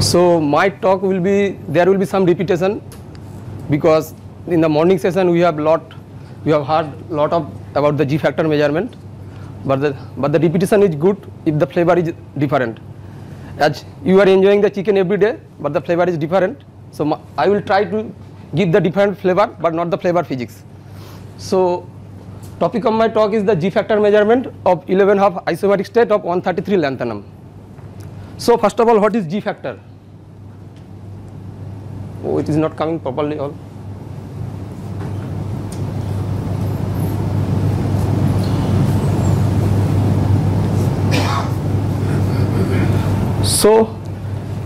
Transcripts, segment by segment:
So my talk will be, there will be some repetition, because in the morning session we have heard lot about the G factor measurement, but the repetition is good if the flavor is different. As you are enjoying the chicken every day, but the flavor is different. So I will try to give the different flavor, but not the flavor physics. So topic of my talk is the G factor measurement of 11/2 isomeric state of 133 lanthanum. So first of all, what is G factor? Oh, it is not coming properly all. So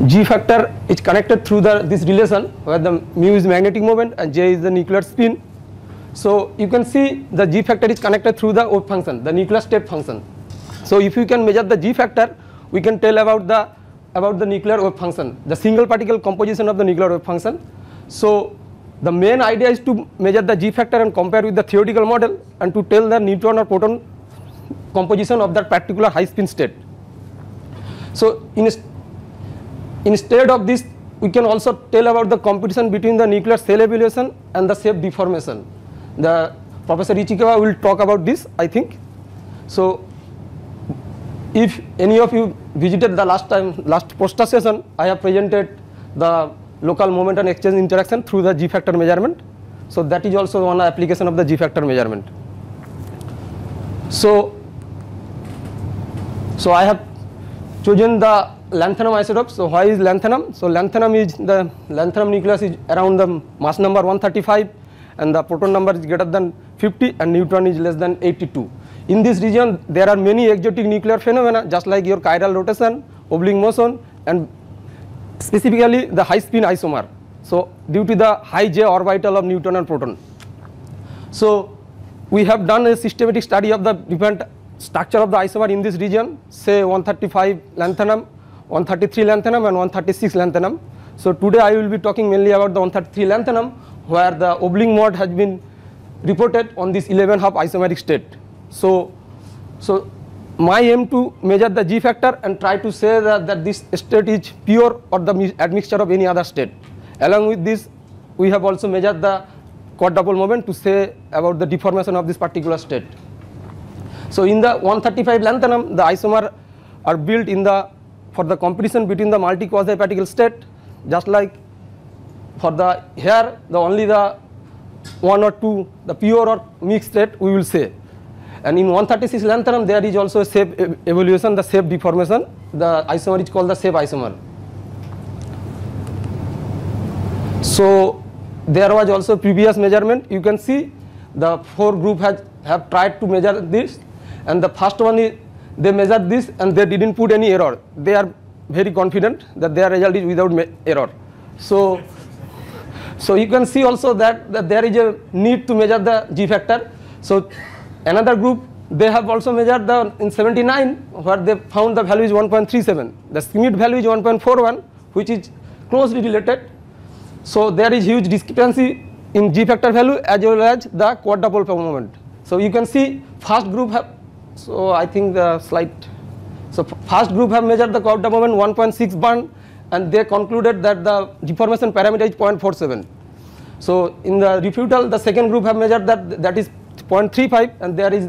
G factor is connected through this relation where the mu is magnetic moment and J is the nuclear spin. So you can see the G factor is connected through the Ohm function, the nuclear step function. So if you can measure the G factor, we can tell about the nuclear wave function, the single particle composition of the nuclear wave function. So the main idea is to measure the G factor and compare with the theoretical model and to tell the neutron or proton composition of that particular high spin state. So instead of this, we can also tell about the competition between the nuclear shell evolution and the shape deformation. The Professor Ichikawa will talk about this, I think. So if any of you visited the last poster session, I have presented the local moment and exchange interaction through the G factor measurement. So that is also one application of the G factor measurement. So I have chosen the lanthanum isotope. So why is lanthanum? So lanthanum is the lanthanum nucleus is around the mass number 135, and the proton number is greater than 50, and neutron is less than 82. In this region, there are many exotic nuclear phenomena, just like your chiral rotation, oblique motion, and specifically the high spin isomer. So due to the high J orbital of neutron and proton. So we have done a systematic study of the different structure of the isomer in this region, say 135 lanthanum, 133 lanthanum, and 136 lanthanum. So today I will be talking mainly about the 133 lanthanum, where the oblique mode has been reported on this 11/2 isomeric state. So my aim to measure the G factor and try to say that this state is pure or the admixture of any other state. Along with this, we have also measured the quadrupole moment to say about the deformation of this particular state. So in the 135 lanthanum, the isomer are built for the competition between the multi quasi-particle state, just like for the here, only the one or two, the pure or mixed state, we will say. And in 136 lanthanum, there is also a shape evolution, the shape deformation. The isomer is called the shape isomer. So there was also previous measurement. You can see the four group have tried to measure this, and the first one is they measured this and they didn't put any error. They are very confident that their result is without error. So you can see also that there is a need to measure the G factor. So another group, they have also measured in 79, where they found the value is 1.37. The Schmidt value is 1.41, which is closely related. So there is huge discrepancy in G factor value as well as the quadrupole moment. So you can see first group first group have measured the quadrupole moment 1.61, and they concluded that the deformation parameter is 0.47. So in the refutal, the second group have measured that is 0.35, and there is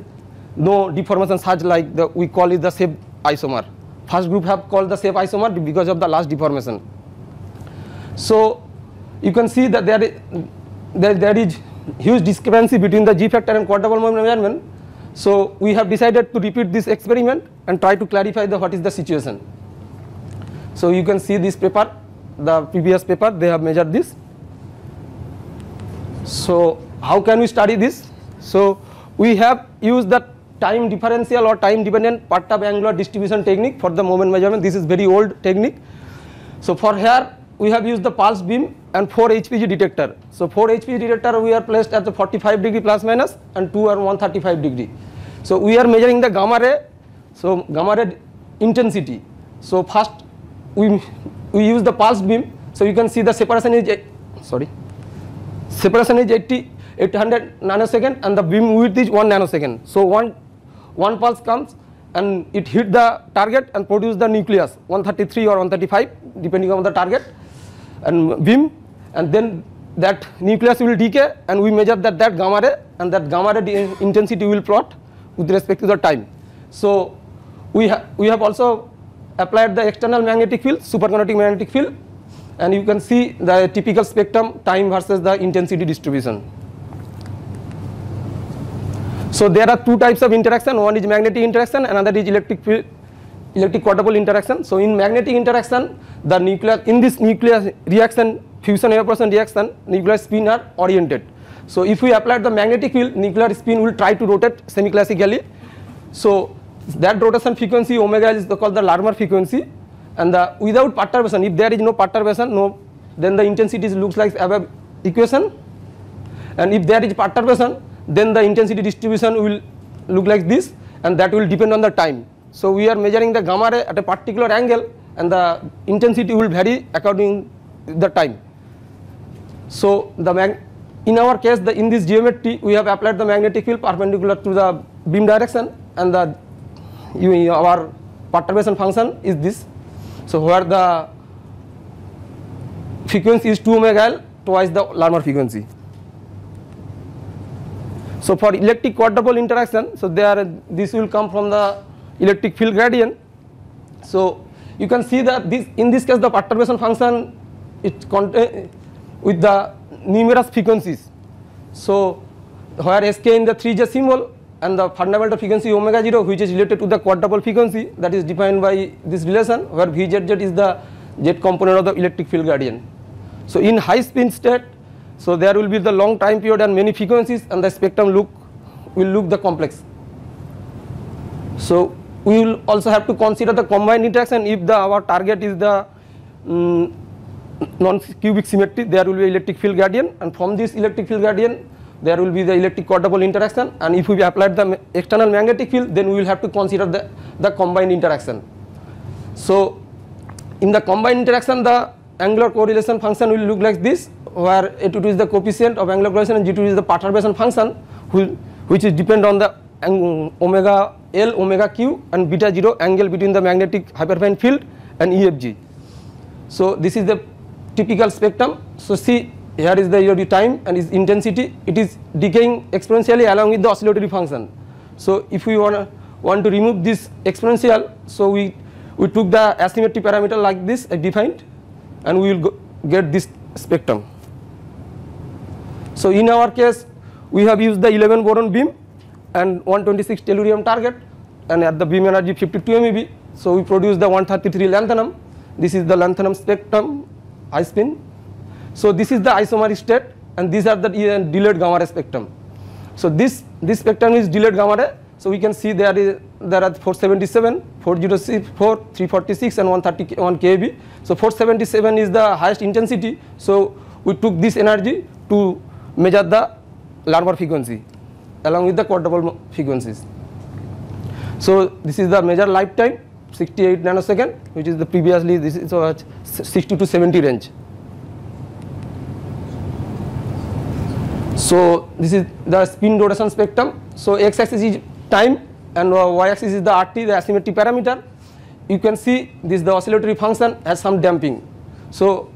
no deformation such like we call it the shape isomer. First group have called the shape isomer because of the large deformation. So you can see that there is huge discrepancy between the G factor and quadrupole moment measurement. So we have decided to repeat this experiment and try to clarify what is the situation. So you can see this paper, the previous paper, they have measured this. So how can we study this? So we have used the time differential or time dependent part-time angular distribution technique for the moment measurement. This is very old technique. So for here we have used the pulse beam and 4 HPG detector. So 4 HPG detector we are placed at the 45° plus minus, and 2 are 135°. So we are measuring the gamma ray. So gamma ray intensity. So first we use the pulse beam. So you can see the separation is 800 nanosecond, and the beam width is 1 nanosecond. So one pulse comes, and it hit the target and produced the nucleus 133 or 135 depending on the target and beam, and then that nucleus will decay and we measure that gamma ray, and that gamma ray intensity will plot with respect to the time. So we have also applied the external magnetic field, superconducting magnetic field, and you can see the typical spectrum time versus the intensity distribution. So there are two types of interaction, one is magnetic interaction, another is electric quadrupole interaction. So in magnetic interaction, the nuclear, in this nuclear reaction, fusion evaporation reaction, nuclear spin are oriented. So if we apply the magnetic field, nuclear spin will try to rotate semi-classically. So that rotation frequency omega is called the Larmor frequency, and the without perturbation, if there is no perturbation, then the intensity looks like above equation, and if there is perturbation, then the intensity distribution will look like this, and that will depend on the time. So we are measuring the gamma ray at a particular angle, and the intensity will vary according to the time. So in our case, in this geometry, we have applied the magnetic field perpendicular to the beam direction, and our perturbation function is this. So where the frequency is 2 omega L, twice the Larmor frequency. So for electric quadrupole interaction, so this will come from the electric field gradient. So you can see that in this case the perturbation function it contains with the numerous frequencies. So where sk in the 3J symbol and the fundamental frequency omega 0, which is related to the quadrupole frequency, that is defined by this relation, where Vzz is the z component of the electric field gradient. So in high spin state, so there will be the long time period and many frequencies, and the spectrum will look the complex. So we will also have to consider the combined interaction. If our target is the non-cubic symmetry, there will be electric field gradient, and from this electric field gradient there will be the electric quadrupole interaction, and if we apply the external magnetic field, then we will have to consider the combined interaction. So in the combined interaction, the angular correlation function will look like this, where A22 is the coefficient of angular correlation and G2 is the perturbation function, which is depend on the omega L, omega Q, and beta 0 angle between the magnetic hyperfine field and EFG. So this is the typical spectrum. So see, here is the time and its intensity. It is decaying exponentially along with the oscillatory function. So if we want to remove this exponential, so we took the asymmetry parameter like this defined, and we will get this spectrum. So in our case, we have used the 11 boron beam and 126 tellurium target, and at the beam energy 52 MeV. So we produce the 133 lanthanum. This is the lanthanum spectrum, high spin. So this is the isomeric state, and these are the delayed gamma ray spectrum. So this spectrum is delayed gamma ray. So we can see there are 477, 404, 346, and 131 keV. So 477 is the highest intensity. So we took this energy to measure the Larmor frequency along with the quadrupole frequencies. So this is the measured lifetime, 68 nanosecond, which is the previously this is 60 to 70 range. So this is the spin rotation spectrum. So x-axis is time and y-axis is the RT, the asymmetry parameter. You can see this the oscillatory function has some damping. So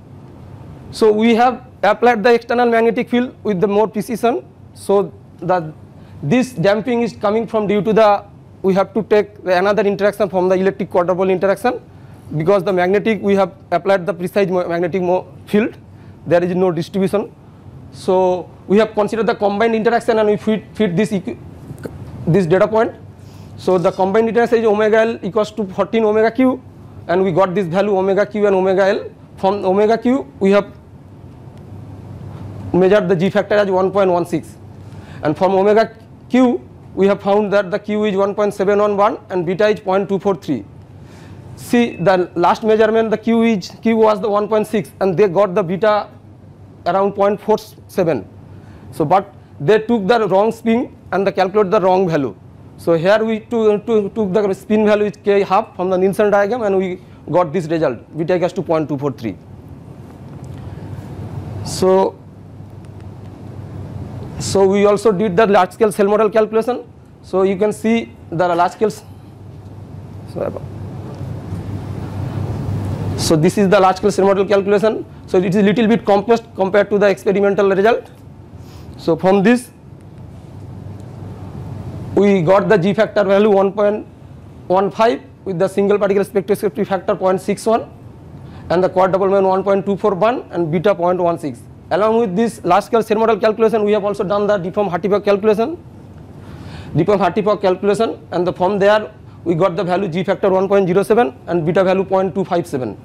we have applied the external magnetic field with the more precision. So this damping is coming from due to we have to take another interaction from the electric quadrupole interaction, because the magnetic we have applied the precise magnetic field. There is no distribution. So we have considered the combined interaction, and we fit this data point. So the combined interaction is omega L equals to 14 omega Q, and we got this value omega Q and omega L. From omega Q, we have measured the G factor as 1.16, and from omega Q, we have found that the Q is 1.711 and beta is 0.243. See, the last measurement, the Q was the 1.6, and they got the beta around 0.47. So, but they took the wrong spin and they calculated the wrong value. So here we took the spin value is k half from the Nielsen diagram, and we got this result, beta equals to 0.243. So we also did the large scale shell model calculation. So you can see the large scale So this is the large scale shell model calculation. So it is a little bit compressed compared to the experimental result. So from this we got the G factor value 1.15 with the single particle spectroscopy factor 0.61 and the quadrupole moment 1.241 and beta 0.16. Along with this large scale shell model calculation, we have also done the Deform-Hartree-Fock calculation. Deform-Hartree-Fock calculation, and from there we got the value G factor 1.07 and beta value 0.257.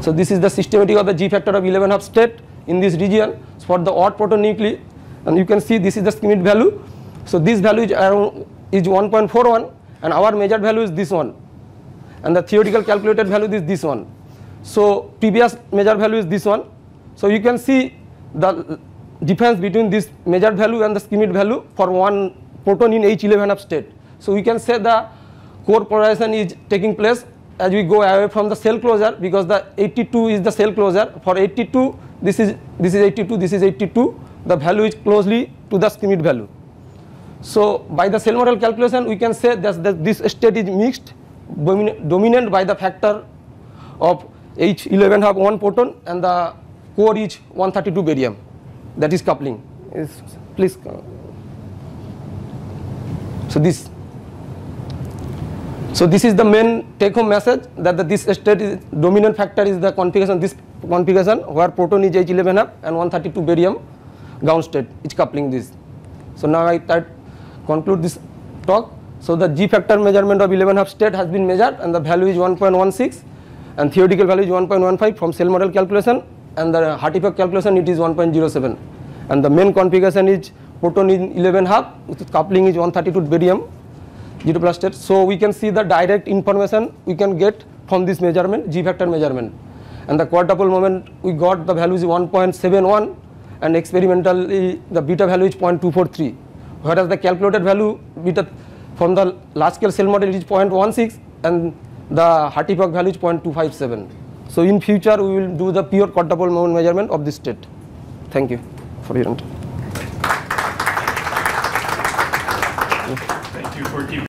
So this is the systematic of the G factor of 11/2 state in this region for the odd proton nuclei, and you can see this is the Schmidt value. So this value is around 1.41, and our measured value is this one, and the theoretical calculated value is this one. So previous measured value is this one. So you can see the difference between this measured value and the Schmidt value for one proton in H11/2 state. So we can say the core polarization is taking place as we go away from the cell closure, because the 82 is the cell closure. For 82, this is 82, this is 82. The value is closely to the Schmidt value. So by the shell model calculation, we can say that this state is mixed, dominant by the factor of H11/2 1 proton, and the core is 132 barium. That is coupling. Please. So this is the main take-home message, that this state is dominant factor is the configuration. This configuration where proton is H11/2 and 132 barium ground state is coupling this. So now I conclude this talk. So the G factor measurement of 11/2 state has been measured, and the value is 1.16, and theoretical value is 1.15 from shell model calculation, and the Hartree-Fock calculation it is 1.07, and the main configuration is proton in 11/2 with coupling is 132 barium 0+ state. So we can see the direct information we can get from this measurement, G factor measurement, and the quadrupole moment we got the value is 1.71, and experimentally the beta value is 0.243, whereas the calculated value beta from the large scale shell model is 0.16 and the Hartree-Fock value is 0.257. So in future we will do the pure quadrupole moment measurement of this state. Thank you for your attention. Thank you for keeping